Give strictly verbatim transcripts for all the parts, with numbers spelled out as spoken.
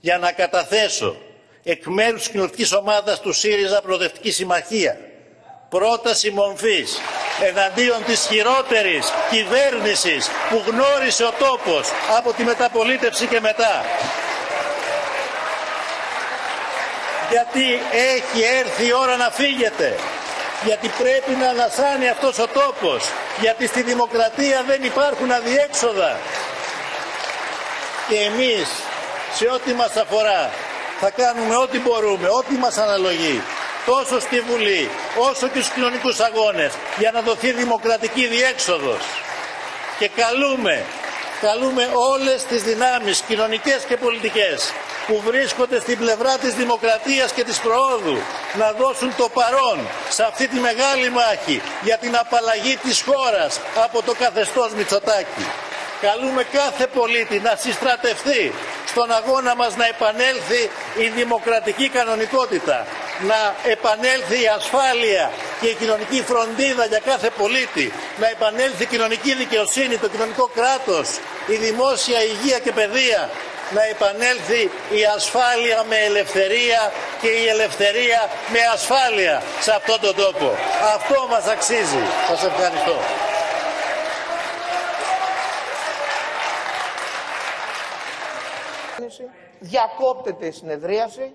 για να καταθέσω εκ μέρους της κοινωνικής ομάδας του ΣΥΡΙΖΑ Προοδευτική Συμμαχία πρόταση μομφής εναντίον της χειρότερης κυβέρνησης που γνώρισε ο τόπος από τη μεταπολίτευση και μετά. Γιατί έχει έρθει η ώρα να φύγετε. Γιατί πρέπει να ανασάνει αυτός ο τόπος. Γιατί στη δημοκρατία δεν υπάρχουν αδιέξοδα. Και εμείς, σε ό,τι μας αφορά, θα κάνουμε ό,τι μπορούμε, ό,τι μας αναλογεί, τόσο στη Βουλή, όσο και στους κοινωνικούς αγώνες, για να δοθεί δημοκρατική διέξοδος. Και καλούμε, καλούμε όλες τις δυνάμεις, κοινωνικές και πολιτικές, που βρίσκονται στην πλευρά της δημοκρατίας και της προόδου, να δώσουν το παρόν σε αυτή τη μεγάλη μάχη για την απαλλαγή της χώρας από το καθεστώς Μητσοτάκη. Καλούμε κάθε πολίτη να συστρατευτεί στον αγώνα μας να επανέλθει η δημοκρατική κανονικότητα, να επανέλθει η ασφάλεια και η κοινωνική φροντίδα για κάθε πολίτη, να επανέλθει η κοινωνική δικαιοσύνη, το κοινωνικό κράτος, η δημόσια υγεία και παιδεία, να επανέλθει η ασφάλεια με ελευθερία και η ελευθερία με ασφάλεια σε αυτόν τον τόπο. Αυτό μας αξίζει. Σας ευχαριστώ. Διακόπτεται η συνεδρίαση.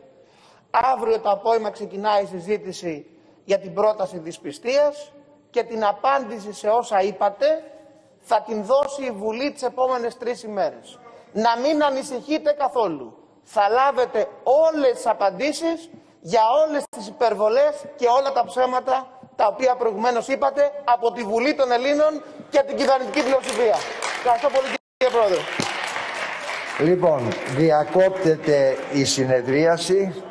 Αύριο το απόγευμα ξεκινάει η συζήτηση για την πρόταση δυσπιστίας και την απάντηση σε όσα είπατε θα την δώσει η Βουλή τις επόμενες τρεις ημέρες. Να μην ανησυχείτε καθόλου. Θα λάβετε όλες τις απαντήσεις για όλες τις υπερβολές και όλα τα ψέματα τα οποία προηγουμένως είπατε από τη Βουλή των Ελλήνων και την κυβερνητική πλειοψηφία. Ευχαριστώ πολύ, κύριε Πρόεδρε. Λοιπόν, διακόπτεται η συνεδρίαση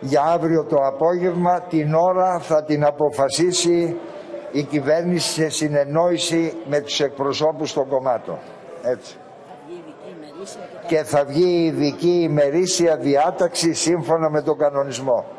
για αύριο το απόγευμα. Την ώρα θα την αποφασίσει η κυβέρνηση σε συνεννόηση με τους εκπροσώπους των κομμάτων. Έτσι. Και θα βγει η ειδική ημερήσια διάταξη σύμφωνα με τον κανονισμό.